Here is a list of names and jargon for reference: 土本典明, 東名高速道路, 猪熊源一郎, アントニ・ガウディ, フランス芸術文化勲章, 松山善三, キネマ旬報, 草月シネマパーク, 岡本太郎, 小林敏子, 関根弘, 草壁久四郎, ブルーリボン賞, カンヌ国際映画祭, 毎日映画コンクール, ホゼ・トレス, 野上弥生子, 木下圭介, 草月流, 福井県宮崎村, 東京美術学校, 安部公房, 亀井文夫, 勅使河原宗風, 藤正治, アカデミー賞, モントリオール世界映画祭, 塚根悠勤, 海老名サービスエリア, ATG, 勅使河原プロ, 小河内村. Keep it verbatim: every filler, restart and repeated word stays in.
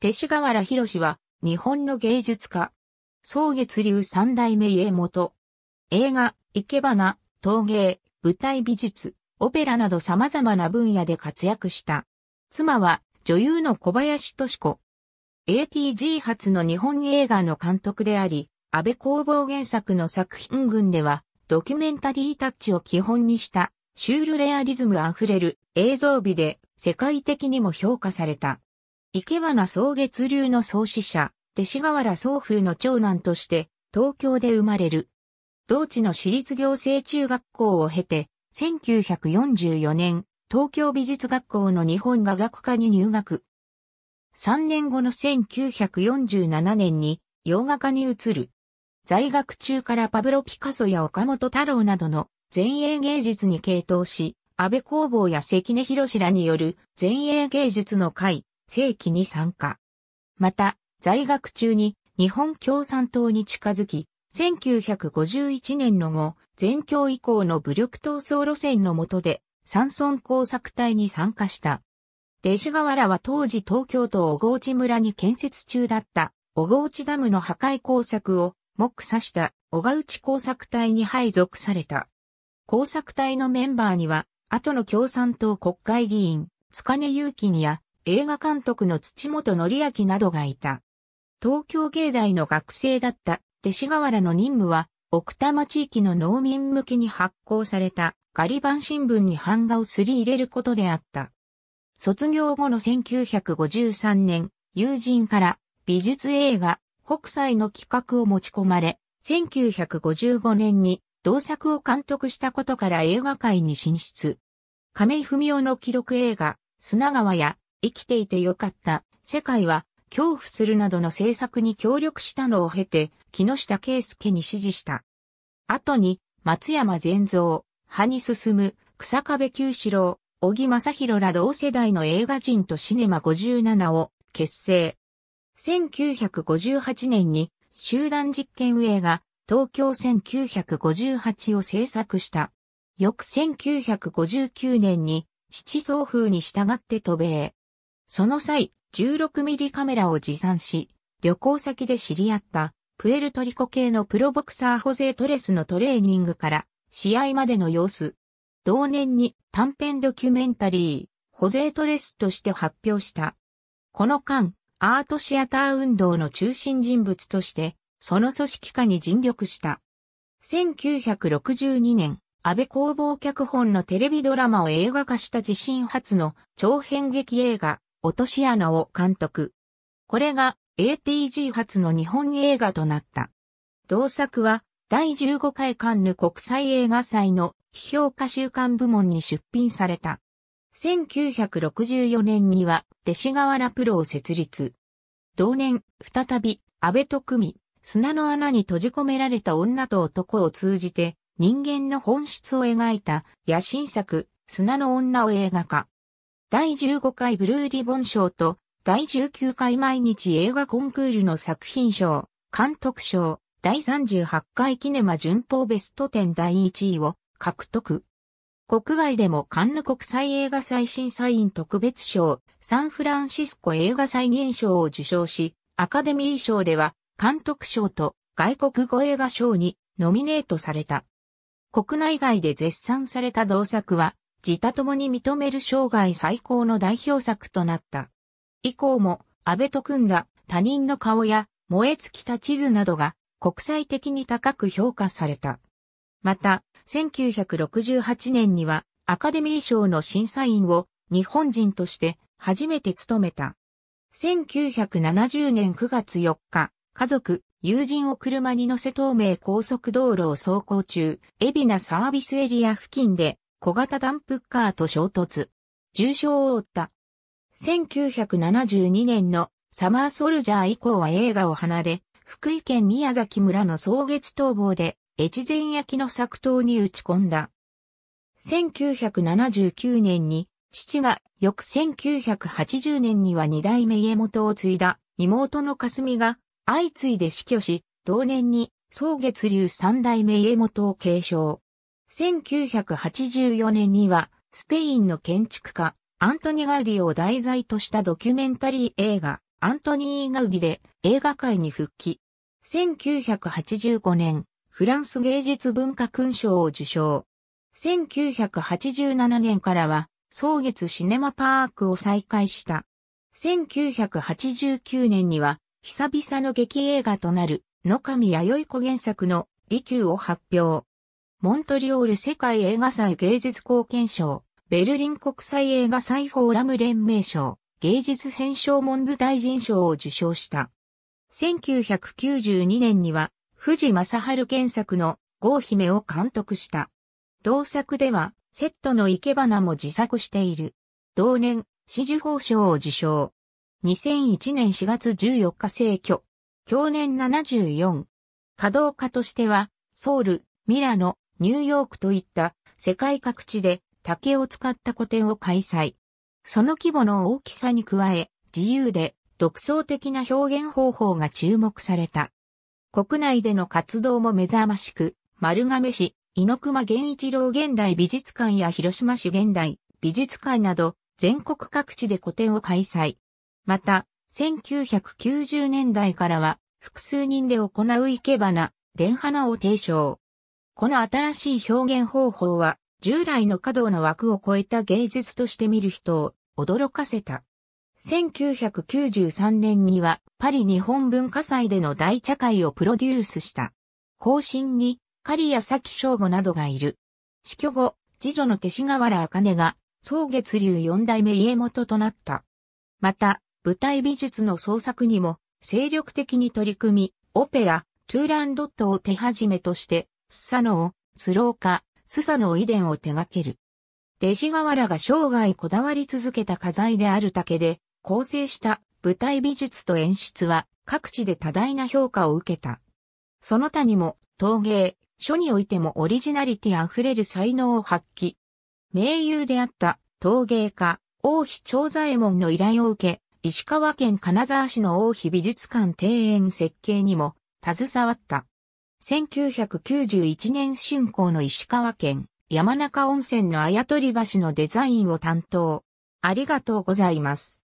勅使河原宏は、日本の芸術家。宗月流三代目家元。映画、生け花、陶芸、舞台美術、オペラなど様々な分野で活躍した。妻は、女優の小林敏子。エーティージー 初の日本映画の監督であり、安部公房原作の作品群では、ドキュメンタリータッチを基本にした、シュールレアリズムあふれる映像美で世界的にも評価された。生け花宗月流の創始者、勅使河原宗風の長男として、東京で生まれる。同地の私立行政中学校を経て、せんきゅうひゃくよんじゅうよねん、東京美術学校の日本画学科に入学。さんねんごのせんきゅうひゃくよんじゅうななねんに洋画科に移る。在学中からパブロ・ピカソや岡本太郎などの前衛芸術に傾倒し、安部公房や関根弘らによる前衛芸術の会、正規に参加。また、在学中に日本共産党に近づき、せんきゅうひゃくごじゅういちねんの後、全共以降の武力闘争路線の下で、山村工作隊に参加した。勅使河原は当時東京都小河内村に建設中だった小河内ダムの破壊工作を目指した小河内工作隊に配属された。工作隊のメンバーには、後の共産党国会議員、塚根悠勤や映画監督の土本典明などがいた。東京芸大の学生だった勅使河原の任務は、奥多摩地域の農民向けに発行されたガリ版新聞に版画をすり入れることであった。卒業後のせんきゅうひゃくごじゅうさんねん、友人から美術映画、北斎の企画を持ち込まれ、せんきゅうひゃくごじゅうごねんに同作を監督したことから映画界に進出。亀井文夫の記録映画、砂川や生きていてよかった、世界は恐怖するなどの制作に協力したのを経て、木下圭介に師事した。後に、松山善三、埴進、草壁久四郎、小木正弘ら同世代の映画人とシネマごじゅうななを結成。せんきゅうひゃくごじゅうはちねんに集団実験映画東京せんきゅうひゃくごじゅうはちを制作した。翌せんきゅうひゃくごじゅうきゅうねんに父宗風に従って渡米。その際、じゅうろくミリカメラを持参し、旅行先で知り合ったプエルトリコ系のプロボクサーホゼ・トレスのトレーニングから試合までの様子。同年に短編ドキュメンタリー、ホゼ・トレスとして発表した。この間、アートシアター運動の中心人物として、その組織化に尽力した。せんきゅうひゃくろくじゅうにねん、安部公房脚本のテレビドラマを映画化した自身初の長編劇映画、落とし穴を監督。これが エーティージー 初の日本映画となった。同作は、だいじゅうごかいカンヌ国際映画祭の批評家週間部門に出品された。せんきゅうひゃくろくじゅうよねんには勅使河原プロを設立。同年、再び安部と組み、砂の穴に閉じ込められた女と男を通じて人間の本質を描いた野心作、砂の女を映画化。だいじゅうごかいブルーリボン賞とだいじゅうきゅうかい毎日映画コンクールの作品賞、監督賞、だいさんじゅうはちかいキネマ旬報ベストじゅうだいいちいを獲得。国外でもカンヌ国際映画祭審査員特別賞、サンフランシスコ映画祭銀賞を受賞し、アカデミー賞では監督賞と外国語映画賞にノミネートされた。国内外で絶賛された同作は、自他ともに認める生涯最高の代表作となった。以降も、安部と組んだ他人の顔や燃え尽きた地図などが国際的に高く評価された。また、せんきゅうひゃくろくじゅうはちねんにはアカデミー賞の審査員を日本人として初めて務めた。せんきゅうひゃくななじゅうねんくがつよっか、家族、友人を車に乗せ東名高速道路を走行中、海老名サービスエリア付近で小型ダンプカーと衝突。重傷を負った。せんきゅうひゃくななじゅうにねんのサマーソルジャー以降は映画を離れ、福井県宮崎村の宗月逃亡で、越前焼の作陶に打ち込んだ。せんきゅうひゃくななじゅうきゅうねんに父が、翌せんきゅうひゃくはちじゅうねんには二代目家元を継いだ妹のかすみが相次いで死去し、同年に宗月流三代目家元を継承。せんきゅうひゃくはちじゅうよねんにはスペインの建築家アントニ・ガウディを題材としたドキュメンタリー映画アントニー・ガウディで映画界に復帰。せんきゅうひゃくはちじゅうごねん、フランス芸術文化勲章を受賞。せんきゅうひゃくはちじゅうななねんからは、草月シネマパークを再開した。せんきゅうひゃくはちじゅうきゅうねんには、久々の劇映画となる、野上弥生子原作の利休を発表。モントリオール世界映画祭芸術貢献賞、ベルリン国際映画祭フォーラム連盟賞、芸術編賞文部大臣賞を受賞した。せんきゅうひゃくきゅうじゅうにねんには、藤正治原作の郷姫を監督した。同作では、セットの生け花も自作している。同年、紫綬褒章を受賞。にせんいちねんしがつじゅうよっか逝去。享年ななじゅうよん。華道家としては、ソウル、ミラノ、ニューヨークといった世界各地で竹を使った個展を開催。その規模の大きさに加え、自由で独創的な表現方法が注目された。国内での活動も目覚ましく、丸亀市、猪熊源一郎現代美術館や広島市現代美術館など全国各地で個展を開催。また、せんきゅうひゃくきゅうじゅうねんだいからは複数人で行う生け花、蓮花を提唱。この新しい表現方法は、従来の華道の枠を超えた芸術として見る人を驚かせた。せんきゅうひゃくきゅうじゅうさんねんにはパリ日本文化祭での大茶会をプロデュースした。後進に狩屋崎省吾などがいる。死去後、次女の勅使河原茜が草月流四代目家元となった。また、舞台美術の創作にも精力的に取り組み、オペラ、トゥーランドットを手始めとして、スサノオ、スローカ、スサノオ遺伝を手掛ける。勅使河原が生涯こだわり続けた花材である竹で構成した舞台美術と演出は各地で多大な評価を受けた。その他にも陶芸、書においてもオリジナリティあふれる才能を発揮。名優であった陶芸家、王妃長左衛門の依頼を受け、石川県金沢市の王妃美術館庭園設計にも携わった。せんきゅうひゃくきゅうじゅういちねん竣工の石川県山中温泉のあやとり橋のデザインを担当。ありがとうございます。